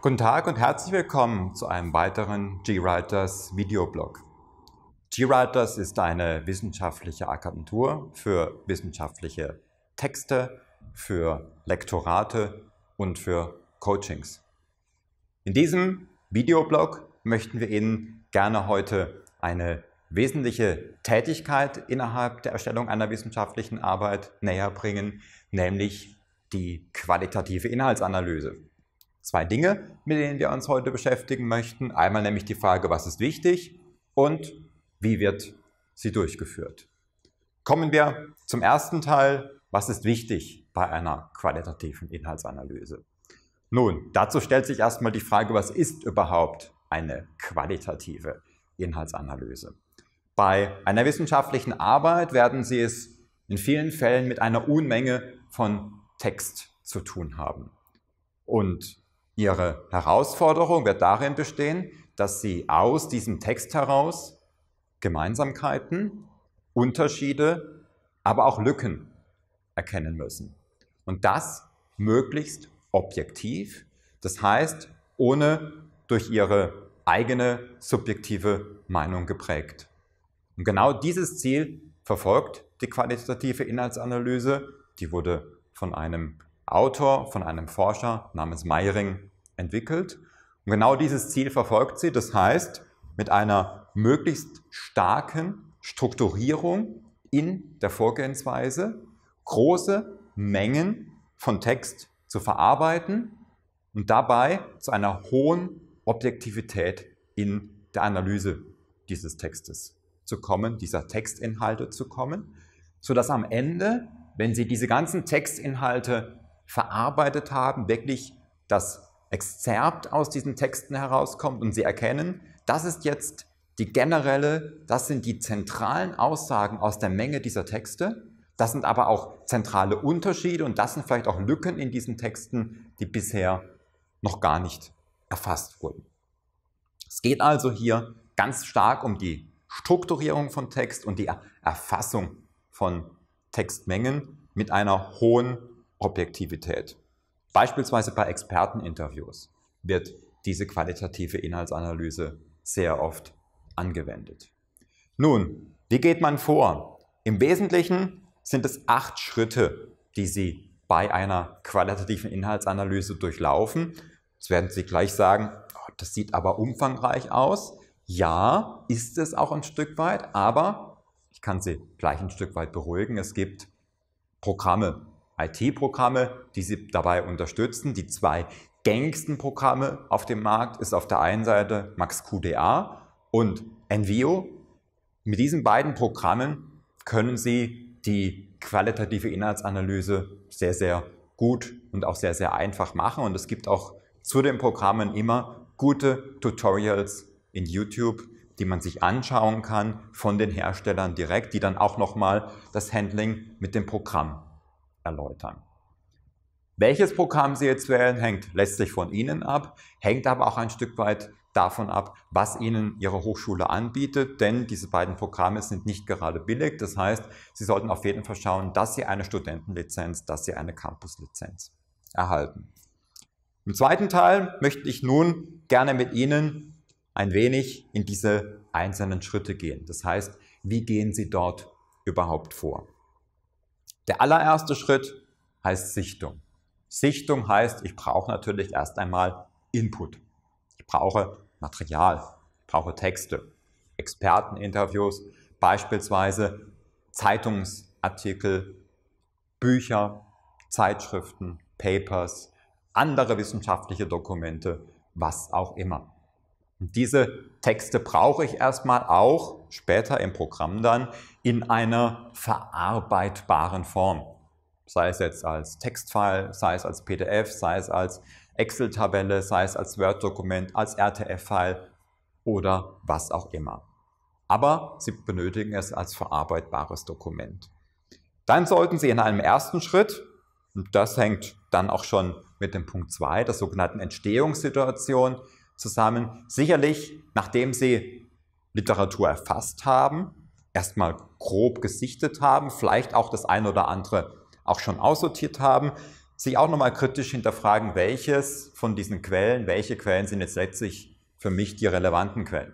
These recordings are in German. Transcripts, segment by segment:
Guten Tag und herzlich willkommen zu einem weiteren GWriters Videoblog. GWriters ist eine wissenschaftliche Agentur für wissenschaftliche Texte, für Lektorate und für Coachings. In diesem Videoblog möchten wir Ihnen gerne heute eine wesentliche Tätigkeit innerhalb der Erstellung einer wissenschaftlichen Arbeit näher bringen, nämlich die qualitative Inhaltsanalyse. Zwei Dinge, mit denen wir uns heute beschäftigen möchten. Einmal nämlich die Frage, was ist wichtig und wie wird sie durchgeführt. Kommen wir zum ersten Teil, was ist wichtig bei einer qualitativen Inhaltsanalyse. Nun, dazu stellt sich erstmal die Frage, was ist überhaupt eine qualitative Inhaltsanalyse? Bei einer wissenschaftlichen Arbeit werden Sie es in vielen Fällen mit einer Unmenge von Text zu tun haben. Und Ihre Herausforderung wird darin bestehen, dass Sie aus diesem Text heraus Gemeinsamkeiten, Unterschiede, aber auch Lücken erkennen müssen. Und das möglichst objektiv, das heißt, ohne durch Ihre eigene subjektive Meinung geprägt. Und genau dieses Ziel verfolgt die qualitative Inhaltsanalyse. Die wurde von einem Autor, von einem Forscher namens Mayring entwickelt. Und genau dieses Ziel verfolgt sie, das heißt, mit einer möglichst starken Strukturierung in der Vorgehensweise große Mengen von Text zu verarbeiten und dabei zu einer hohen Objektivität in der Analyse dieses Textes zu kommen, dieser Textinhalte zu kommen, sodass am Ende, wenn Sie diese ganzen Textinhalte verarbeitet haben, wirklich das Exzerpt aus diesen Texten herauskommt und Sie erkennen, das ist jetzt die generelle, das sind die zentralen Aussagen aus der Menge dieser Texte, das sind aber auch zentrale Unterschiede und das sind vielleicht auch Lücken in diesen Texten, die bisher noch gar nicht erfasst wurden. Es geht also hier ganz stark um die Strukturierung von Text und die Erfassung von Textmengen mit einer hohen Objektivität. Beispielsweise bei Experteninterviews wird diese qualitative Inhaltsanalyse sehr oft angewendet. Nun, wie geht man vor? Im Wesentlichen sind es 8 Schritte, die Sie bei einer qualitativen Inhaltsanalyse durchlaufen. Jetzt werden Sie gleich sagen, oh, das sieht aber umfangreich aus. Ja, ist es auch ein Stück weit, aber ich kann Sie gleich ein Stück weit beruhigen. Es gibt Programme, IT-Programme, die Sie dabei unterstützen. Die 2 gängigsten Programme auf dem Markt ist auf der einen Seite MaxQDA und NVivo. Mit diesen beiden Programmen können Sie die qualitative Inhaltsanalyse sehr, sehr gut und auch sehr, sehr einfach machen. Und es gibt auch zu den Programmen immer gute Tutorials in YouTube, die man sich anschauen kann von den Herstellern direkt, die dann auch nochmal das Handling mit dem Programm erläutern. Welches Programm Sie jetzt wählen, hängt letztlich von Ihnen ab, hängt aber auch ein Stück weit davon ab, was Ihnen Ihre Hochschule anbietet, denn diese beiden Programme sind nicht gerade billig. Das heißt, Sie sollten auf jeden Fall schauen, dass Sie eine Studentenlizenz, dass Sie eine Campuslizenz erhalten. Im zweiten Teil möchte ich nun gerne mit Ihnen ein wenig in diese einzelnen Schritte gehen. Das heißt, wie gehen Sie dort überhaupt vor? Der allererste Schritt heißt Sichtung. Sichtung heißt, ich brauche natürlich erst einmal Input. Ich brauche Material, ich brauche Texte, Experteninterviews, beispielsweise Zeitungsartikel, Bücher, Zeitschriften, Papers, andere wissenschaftliche Dokumente, was auch immer. Und diese Texte brauche ich erstmal auch später im Programm dann in einer verarbeitbaren Form. Sei es jetzt als Textfile, sei es als PDF, sei es als Excel-Tabelle, sei es als Word-Dokument, als RTF-File oder was auch immer. Aber Sie benötigen es als verarbeitbares Dokument. Dann sollten Sie in einem ersten Schritt, und das hängt dann auch schon mit dem Punkt 2, der sogenannten Entstehungssituation, zusammen, sicherlich, nachdem Sie Literatur erfasst haben, erstmal grob gesichtet haben, vielleicht auch das eine oder andere auch schon aussortiert haben, sich auch nochmal kritisch hinterfragen, welche Quellen sind jetzt letztlich für mich die relevanten Quellen.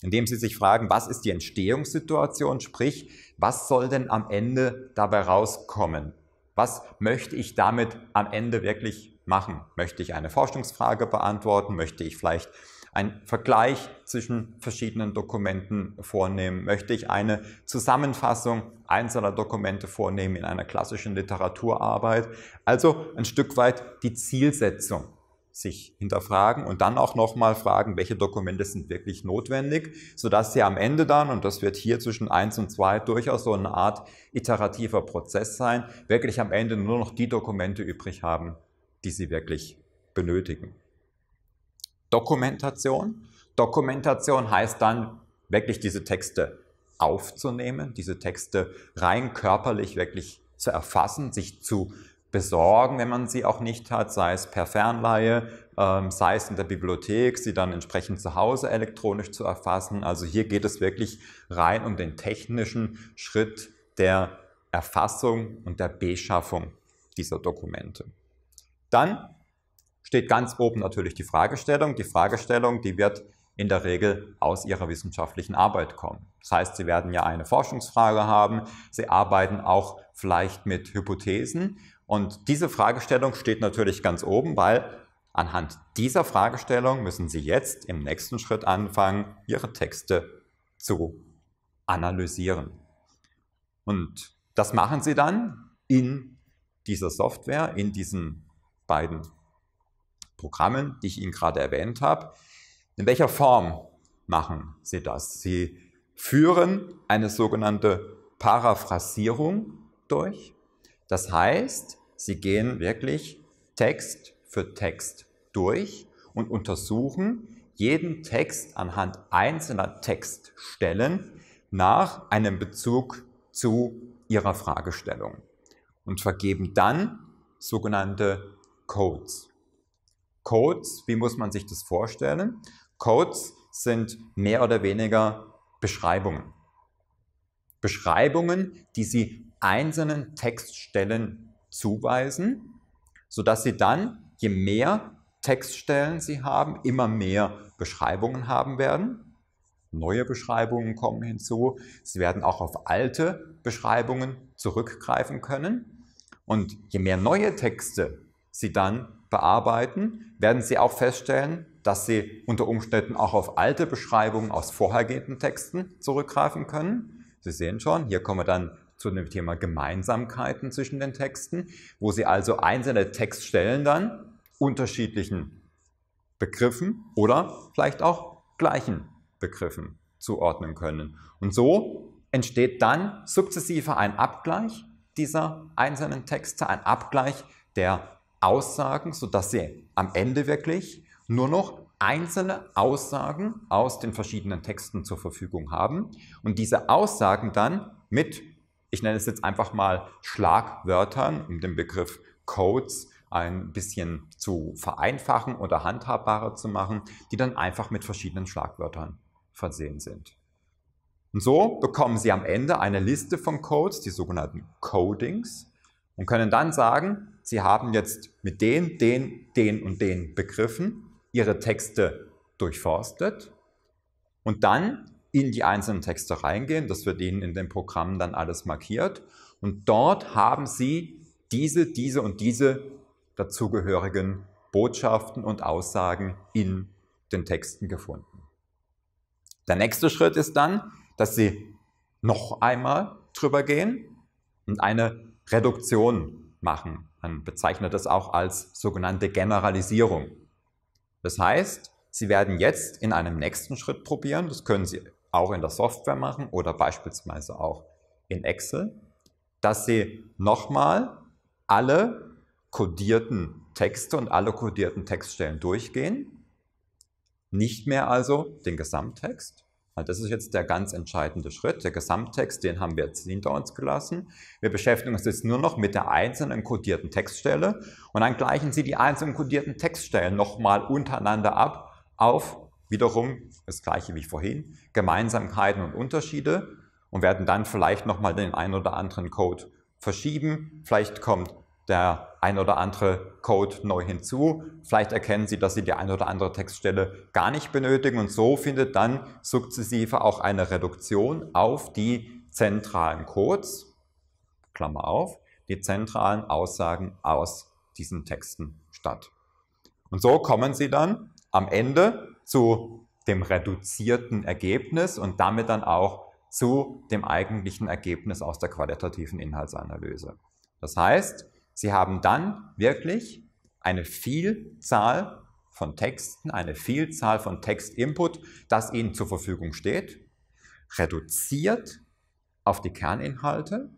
Indem Sie sich fragen, was ist die Entstehungssituation, sprich, was soll denn am Ende dabei rauskommen? Was möchte ich damit am Ende wirklich machen? Möchte ich eine Forschungsfrage beantworten? Möchte ich vielleicht einen Vergleich zwischen verschiedenen Dokumenten vornehmen? Möchte ich eine Zusammenfassung einzelner Dokumente vornehmen in einer klassischen Literaturarbeit? Also ein Stück weit die Zielsetzung sich hinterfragen und dann auch nochmal fragen, welche Dokumente sind wirklich notwendig, sodass Sie am Ende dann, und das wird hier zwischen 1 und 2 durchaus so eine Art iterativer Prozess sein, wirklich am Ende nur noch die Dokumente übrig haben, die Sie wirklich benötigen. Dokumentation. Dokumentation heißt dann, wirklich diese Texte aufzunehmen, diese Texte rein körperlich wirklich zu erfassen, sich zu besorgen, wenn man sie auch nicht hat, sei es per Fernleihe, sei es in der Bibliothek, sie dann entsprechend zu Hause elektronisch zu erfassen. Also hier geht es wirklich rein um den technischen Schritt der Erfassung und der Beschaffung dieser Dokumente. Dann steht ganz oben natürlich die Fragestellung. Die Fragestellung, die wird in der Regel aus Ihrer wissenschaftlichen Arbeit kommen. Das heißt, Sie werden ja eine Forschungsfrage haben, Sie arbeiten auch vielleicht mit Hypothesen. Und diese Fragestellung steht natürlich ganz oben, weil anhand dieser Fragestellung müssen Sie jetzt im nächsten Schritt anfangen, Ihre Texte zu analysieren. Und das machen Sie dann in dieser Software, in diesen beiden Programmen, die ich Ihnen gerade erwähnt habe. In welcher Form machen Sie das? Sie führen eine sogenannte Paraphrasierung durch. Das heißt, Sie gehen wirklich Text für Text durch und untersuchen jeden Text anhand einzelner Textstellen nach einem Bezug zu Ihrer Fragestellung und vergeben dann sogenannte Codes. Codes, wie muss man sich das vorstellen? Codes sind mehr oder weniger Beschreibungen. Beschreibungen, die Sie einzelnen Textstellen zuweisen, sodass Sie dann, je mehr Textstellen Sie haben, immer mehr Beschreibungen haben werden. Neue Beschreibungen kommen hinzu. Sie werden auch auf alte Beschreibungen zurückgreifen können. Und je mehr neue Texte Sie dann bearbeiten, werden Sie auch feststellen, dass Sie unter Umständen auch auf alte Beschreibungen aus vorhergehenden Texten zurückgreifen können. Sie sehen schon, hier kommen wir dann zu dem Thema Gemeinsamkeiten zwischen den Texten, wo Sie also einzelne Textstellen dann unterschiedlichen Begriffen oder vielleicht auch gleichen Begriffen zuordnen können. Und so entsteht dann sukzessive ein Abgleich dieser einzelnen Texte, ein Abgleich der Aussagen, sodass Sie am Ende wirklich nur noch einzelne Aussagen aus den verschiedenen Texten zur Verfügung haben und diese Aussagen dann mit, ich nenne es jetzt einfach mal Schlagwörtern, um den Begriff Codes ein bisschen zu vereinfachen oder handhabbarer zu machen, die dann einfach mit verschiedenen Schlagwörtern versehen sind. Und so bekommen Sie am Ende eine Liste von Codes, die sogenannten Codings, und können dann sagen, Sie haben jetzt mit den, den und den Begriffen Ihre Texte durchforstet und dann in die einzelnen Texte reingehen. Das wird Ihnen in den Programmen dann alles markiert. Und dort haben Sie diese und diese dazugehörigen Botschaften und Aussagen in den Texten gefunden. Der nächste Schritt ist dann, dass Sie noch einmal drüber gehen und eine Reduktion machen. Man bezeichnet das auch als sogenannte Generalisierung. Das heißt, Sie werden jetzt in einem nächsten Schritt probieren, das können Sie auch in der Software machen oder beispielsweise auch in Excel, dass Sie nochmal alle kodierten Texte und alle kodierten Textstellen durchgehen, nicht mehr also den Gesamttext. Das ist jetzt der ganz entscheidende Schritt. Der Gesamttext, den haben wir jetzt hinter uns gelassen. Wir beschäftigen uns jetzt nur noch mit der einzelnen kodierten Textstelle und dann gleichen Sie die einzelnen kodierten Textstellen nochmal untereinander ab auf wiederum das gleiche wie vorhin, Gemeinsamkeiten und Unterschiede und werden dann vielleicht nochmal den einen oder anderen Code verschieben. Vielleicht kommt der ein oder andere Code neu hinzu. Vielleicht erkennen Sie, dass Sie die ein oder andere Textstelle gar nicht benötigen, und so findet dann sukzessive auch eine Reduktion auf die zentralen Codes, Klammer auf, die zentralen Aussagen aus diesen Texten statt. Und so kommen Sie dann am Ende zu dem reduzierten Ergebnis und damit dann auch zu dem eigentlichen Ergebnis aus der qualitativen Inhaltsanalyse. Das heißt, Sie haben dann wirklich eine Vielzahl von Texten, eine Vielzahl von Textinput, das Ihnen zur Verfügung steht, reduziert auf die Kerninhalte.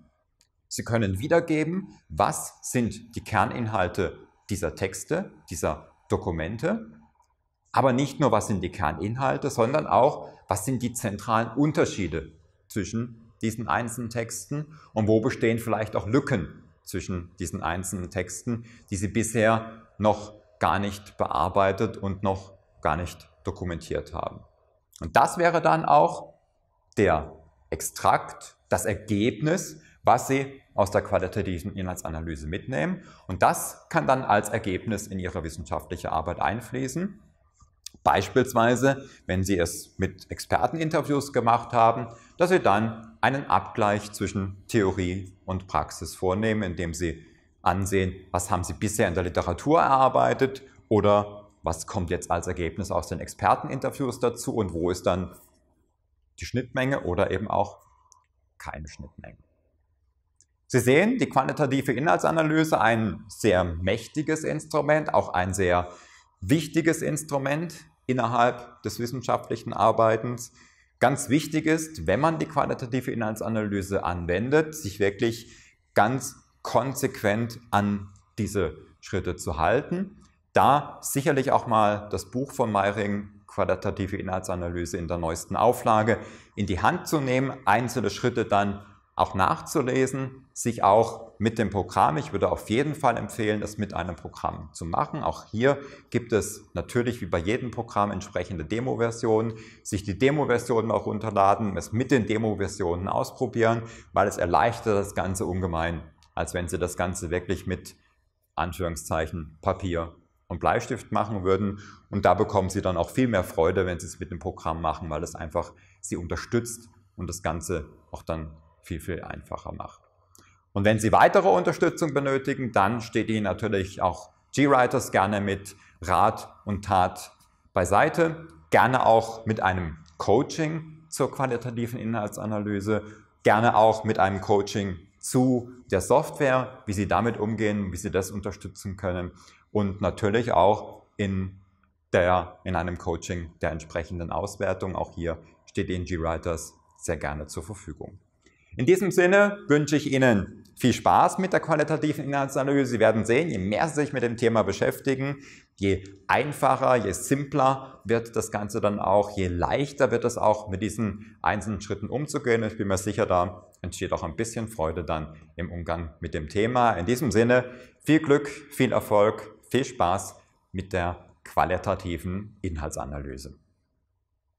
Sie können wiedergeben, was sind die Kerninhalte dieser Texte, dieser Dokumente, aber nicht nur, was sind die Kerninhalte, sondern auch, was sind die zentralen Unterschiede zwischen diesen einzelnen Texten und wo bestehen vielleicht auch Lücken zwischen diesen einzelnen Texten, die Sie bisher noch gar nicht bearbeitet und noch gar nicht dokumentiert haben. Und das wäre dann auch der Extrakt, das Ergebnis, was Sie aus der qualitativen Inhaltsanalyse mitnehmen. Und das kann dann als Ergebnis in Ihre wissenschaftliche Arbeit einfließen. Beispielsweise, wenn Sie es mit Experteninterviews gemacht haben, dass Sie dann einen Abgleich zwischen Theorie und Praxis vornehmen, indem Sie ansehen, was haben Sie bisher in der Literatur erarbeitet oder was kommt jetzt als Ergebnis aus den Experteninterviews dazu und wo ist dann die Schnittmenge oder eben auch keine Schnittmenge. Sie sehen, die quantitative Inhaltsanalyse, ein sehr mächtiges Instrument, auch ein sehr wichtiges Instrument innerhalb des wissenschaftlichen Arbeitens. Ganz wichtig ist, wenn man die qualitative Inhaltsanalyse anwendet, sich wirklich ganz konsequent an diese Schritte zu halten. Da sicherlich auch mal das Buch von Mayring, Qualitative Inhaltsanalyse in der neuesten Auflage, in die Hand zu nehmen, einzelne Schritte dann auch nachzulesen, sich auch mit dem Programm, ich würde auf jeden Fall empfehlen, das mit einem Programm zu machen. Auch hier gibt es natürlich wie bei jedem Programm entsprechende Demo-Versionen, sich die Demo-Versionen auch runterladen, es mit den Demo-Versionen ausprobieren, weil es erleichtert das Ganze ungemein, als wenn Sie das Ganze wirklich mit Anführungszeichen Papier und Bleistift machen würden. Und da bekommen Sie dann auch viel mehr Freude, wenn Sie es mit dem Programm machen, weil es einfach Sie unterstützt und das Ganze auch dann viel, viel einfacher macht. Und wenn Sie weitere Unterstützung benötigen, dann steht Ihnen natürlich auch GWriters gerne mit Rat und Tat beiseite, gerne auch mit einem Coaching zur qualitativen Inhaltsanalyse, gerne auch mit einem Coaching zu der Software, wie Sie damit umgehen, wie Sie das unterstützen können und natürlich auch in einem Coaching der entsprechenden Auswertung. Auch hier steht Ihnen GWriters sehr gerne zur Verfügung. In diesem Sinne wünsche ich Ihnen viel Spaß mit der qualitativen Inhaltsanalyse. Sie werden sehen, je mehr Sie sich mit dem Thema beschäftigen, je einfacher, je simpler wird das Ganze dann auch, je leichter wird es auch, mit diesen einzelnen Schritten umzugehen. Ich bin mir sicher, da entsteht auch ein bisschen Freude dann im Umgang mit dem Thema. In diesem Sinne viel Glück, viel Erfolg, viel Spaß mit der qualitativen Inhaltsanalyse.